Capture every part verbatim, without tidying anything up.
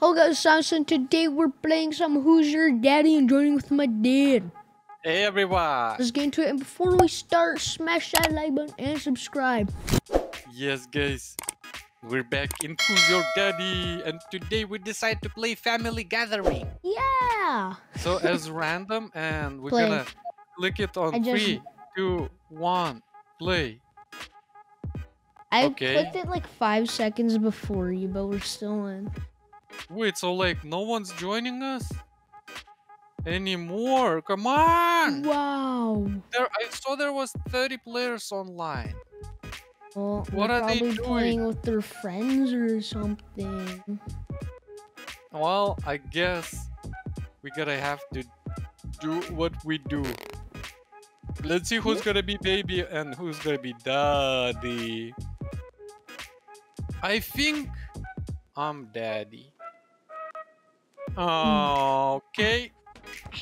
Hello Samson, today we're playing some Who's Your Daddy and joining with my dad. Hey everyone, let's get into it, and before we start, smash that like button and subscribe. Yes guys, we're back in Who's Your Daddy, and today we decide to play Family Gathering. Yeah! So as random, and we're play. gonna click it on just... three, two, one, play. I okay. clicked it like five seconds before you, but we're still in. Wait, so like no one's joining us anymore? Come on! Wow! There, I saw there was thirty players online. Well, what are they doing? Playing with their friends or something. Well, I guess we gotta have to do what we do. Let's see who's gonna be baby and who's gonna be daddy. I think I'm daddy. Okay. Uh-huh.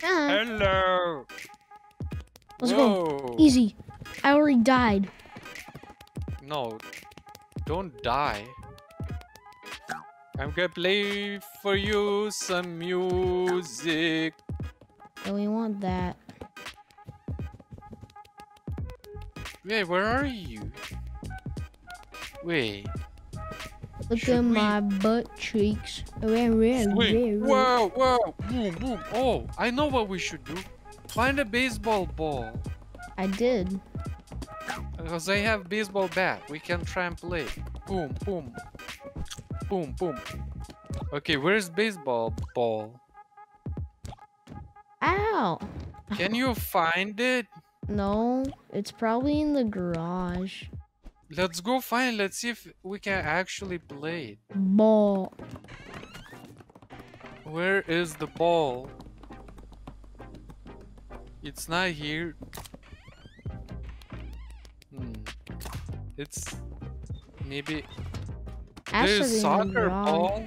Hello. Let's Whoa. go. Easy. I already died. No. Don't die. I'm gonna play for you some music. Oh, we want that. Wait, where are you? Wait. Look Should at we... my butt cheeks. Wait, wait, wait. Whoa, whoa. Boom, boom. Oh, I know what we should do. Find a baseball ball. I did. Because I have baseball bat. We can try and play. Boom, boom. Boom, boom. Okay, where's baseball ball? Ow. Can you find it? No, it's probably in the garage. Let's go find. Let's see if we can actually play it. Ball. Where is the ball? It's not here. Hmm. It's maybe actually there's soccer ball.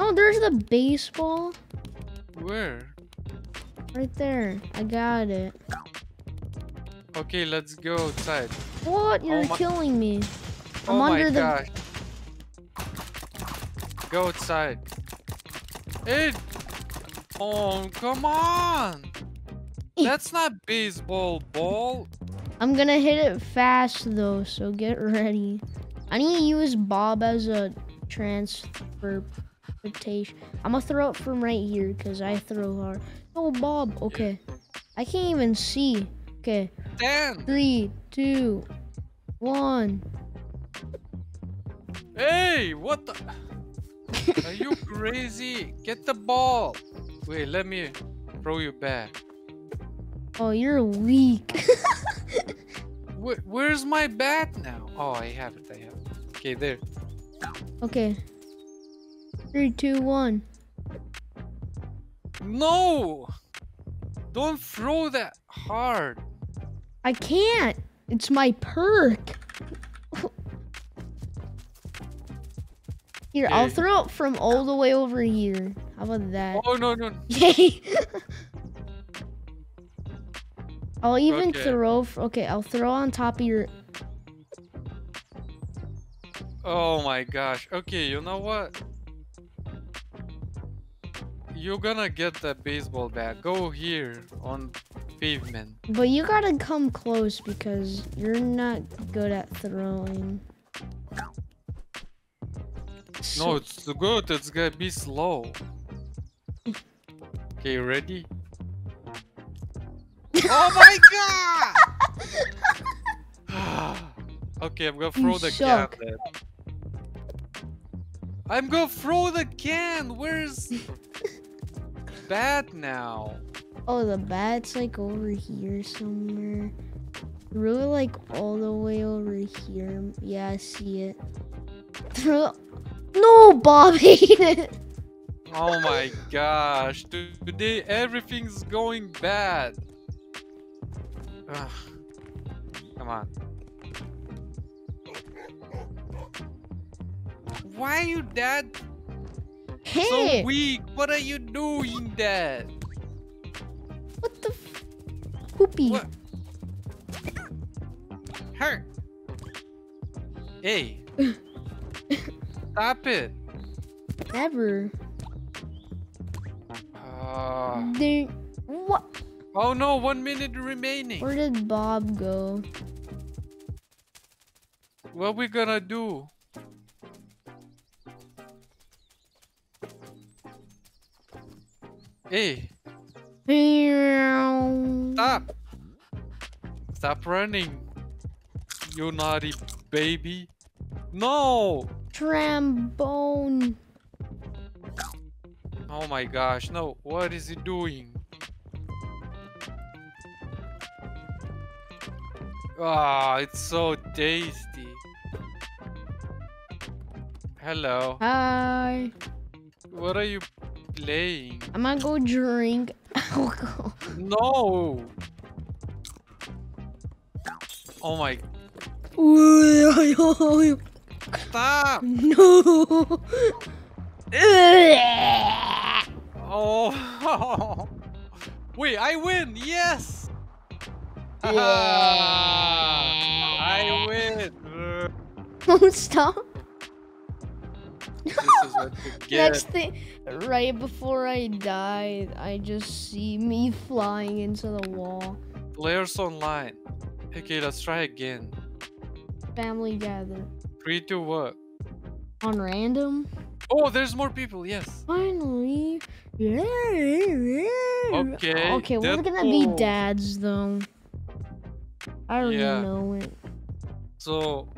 Oh, there's the baseball. Where? Right there. I got it. Okay, let's go outside. What? You're oh my... killing me. I'm oh under my the... gosh. Go outside. It. Oh, come on. That's not baseball ball. I'm gonna hit it fast though, so get ready. I need to use Bob as a transportation. I'm gonna throw it from right here because I throw hard. Oh, Bob. Okay. I can't even see. Okay. Damn. Three, two, one. Hey, what the? Are you crazy? Get the ball. Wait, let me throw you back. Oh, you're weak. Where, where's my bat now? Oh, I have it. I have it. Okay, there. Okay. Three, two, one. No! Don't throw that hard. I can't. It's my perk. Here, okay. I'll throw it from all the way over here. How about that? Oh, no, no. Yay. I'll even okay. throw. Okay, I'll throw on top of your. Oh, my gosh. Okay, you know what? You're gonna get the baseball bat. Go here on pavement. But you gotta come close because you're not good at throwing. No, it's good. It's gonna be slow. Okay, ready? Oh my god! Okay, I'm gonna throw you the suck. can. Then. I'm gonna throw the can. Where's? Bat now. Oh, the bat's like over here somewhere. Threw it like all the way over here. Yeah, I see it. Threw it. No, Bob ate it. Oh my gosh. Today everything's going bad. Ugh. Come on. Why are you dead? Hey. So weak. What are you doing, Dad? What the f... Poopy. What? Her. Hey. Stop it. ever. Uh, they what? Oh no! One minute remaining. Where did Bob go? What are we gonna do? Hey! Stop! Stop running, you naughty baby! No! Trombone! Oh my gosh, no, what is he doing? Ah, oh, it's so tasty. Hello. Hi. What are you playing? I'm gonna go drink alcohol. No! Oh my... Stop! No! Oh! Wait, I win! Yes! Yeah. I win! Don't stop! This is what you get. Next thing, right before I died, I just see me flying into the wall. Players online. Okay, let's try again. Family Gathering. Three, two, what? On random? Oh, there's more people, yes. Finally. Yeah. Okay. Okay, we're gonna be dads though. I already yeah. know it. So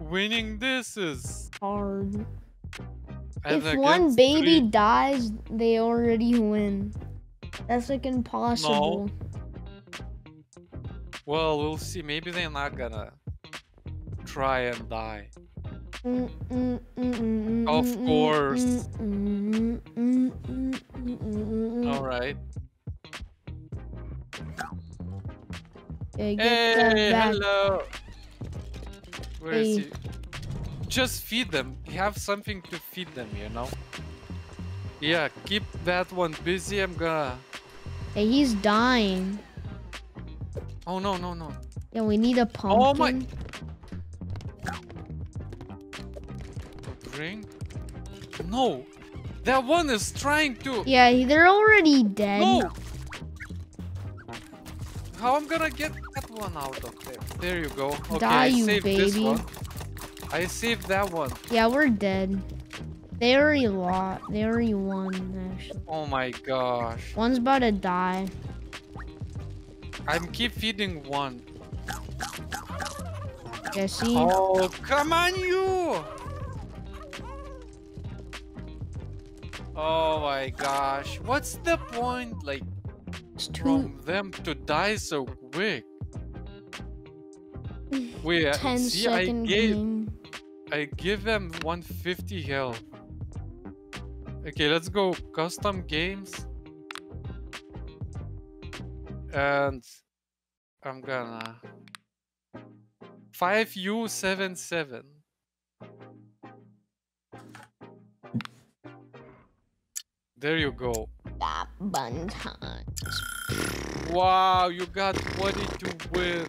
winning this is hard. And if one baby three. dies, they already win. That's like impossible. No. Well, we'll see. Maybe they're not gonna try and die. Mm, mm, mm, mm, of course. Mm, mm, mm, mm, mm, mm. All right. Yeah, hey, hello. Where hey. is he? Just feed them. Have something to feed them, you know. Yeah, keep that one busy. I'm gonna. Hey, he's dying. Oh no no no. Yeah, we need a pumpkin. Oh my. Ring? No, that one is trying to. Yeah, they're already dead. No. How I'm gonna get that one out of there? There you go. Okay, Die, I you saved baby. This one. I saved that one. Yeah, we're dead. They already lost. They already won. Actually. Oh my gosh. One's about to die. I'm keep feeding one. Jesse. Oh come on you! Oh my gosh, what's the point, like, from them to die so quick? Wait, see, I gave, I give them one fifty health. Okay, let's go custom games. And I'm gonna... five U seventy-seven. There you go. That bun time. Wow, you got twenty to win.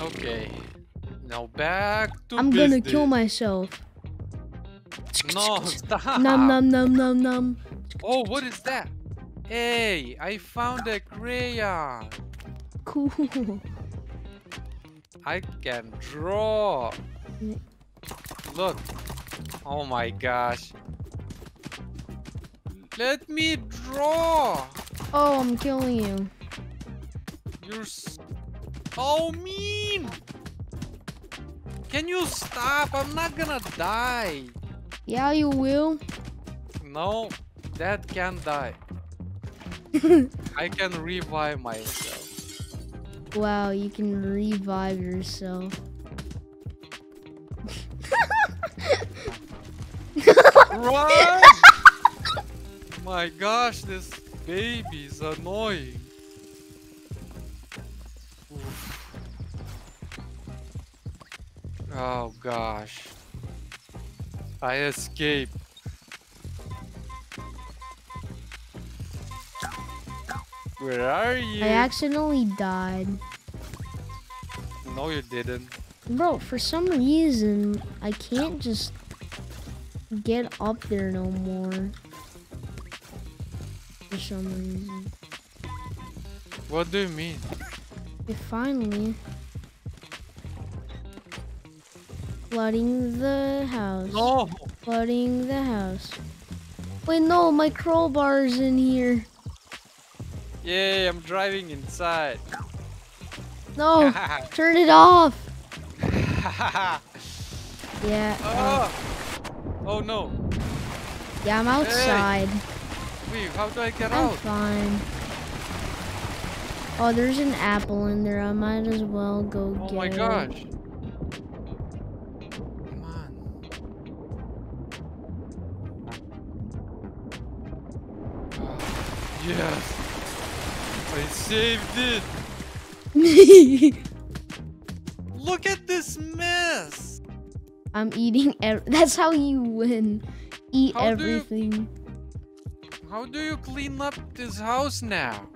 Okay. Now back to I'm business. Gonna kill myself. No, stop. Nom nom nom nom nom. Oh, what is that? Hey, I found a crayon. Cool. I can draw. Look. Oh my gosh. Let me draw. Oh, I'm killing you. You're so mean. Can you stop? I'm not gonna die. Yeah, you will. No, that can't die. I can revive myself. Wow, you can revive yourself. Run! My gosh, this baby is annoying. Oof. Oh gosh. I escaped. Where are you? I accidentally died. No, you didn't. Bro, for some reason, I can't just get up there no more. For some reason. What do you mean? It finally flooding the house. No! Flooding the house. Wait, no, my crowbar's in here. Yay, I'm driving inside. No, turn it off. Yeah. Oh. Oh no. Yeah, I'm outside. Hey. Wait, how do I get I'm out? I'm fine. Oh, there's an apple in there. I might as well go oh get it. Oh my gosh. It. Come on. Yes. I saved it. Look at this mess! I'm eating ev- That's how you win. Eat how everything. Do you, how do you clean up this house now?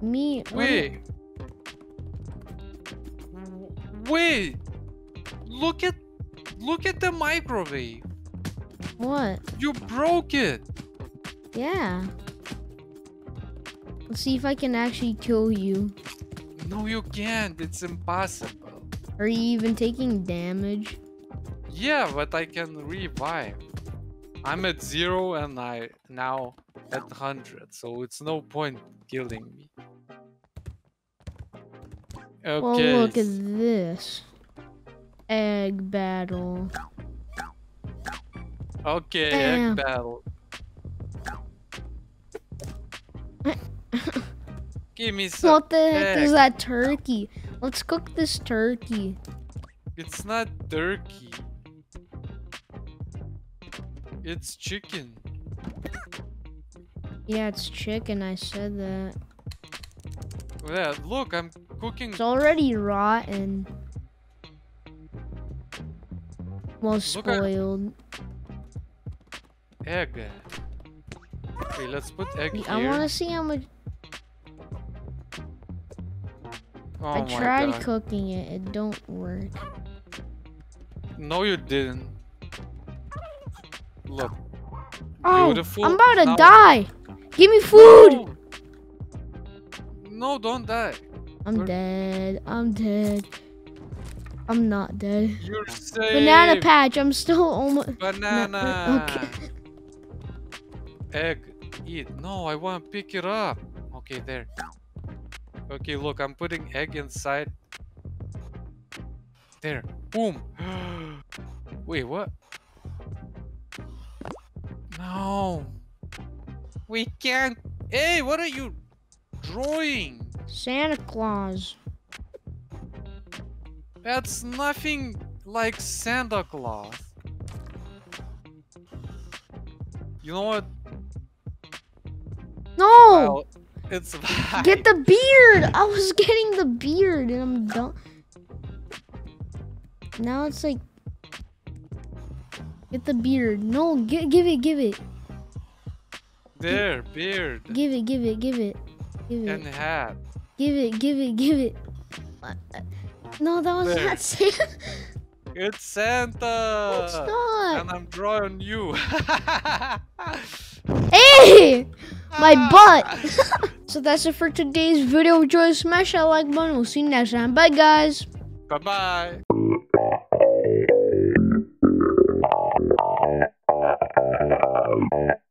Me- Wait. What? Wait! Look at- Look at the microwave. What? You broke it! Yeah. Let's see if I can actually kill you. No, you can't. It's impossible. Are you even taking damage? Yeah, but I can revive. I'm at zero and I now at one hundred, so it's no point killing me. Okay. Well, look at this. Egg battle. Okay, Damn. egg battle. Give me some. What the heck egg. is that turkey? Let's cook this turkey. It's not turkey. It's chicken. Yeah, it's chicken. I said that. Yeah, look, I'm cooking. It's already rotten. Well, spoiled. At... Egg. Okay, let's put egg yeah, here. I want to see how much... Oh I tried God. cooking it, it don't work. No, you didn't. Look. Oh, beautiful. I'm about to now. die. Give me food. No, no don't die. I'm We're... dead. I'm dead. I'm not dead. You're safe. Banana patch. I'm still almost. Banana. Okay. Egg. Eat. No, I want to pick it up. Okay, there. Okay, look, I'm putting egg inside. There. Boom. Wait, what? No. We can't. Hey, what are you drawing? Santa Claus. That's nothing like Santa Claus. You know what? No! I'll It's Get the beard! I was getting the beard and I'm done. Now it's like... Get the beard. No, give, give it, give it. There, give, beard. Give it, give it, give it. Give it. And hat. Give it, give it, give it. No, that was there. not Santa. It's Santa! No, it's not! And I'm drawing you. Hey! My butt! So that's it for today's video. Enjoy, smash that like button. We'll see you next time. Bye, guys. Bye bye.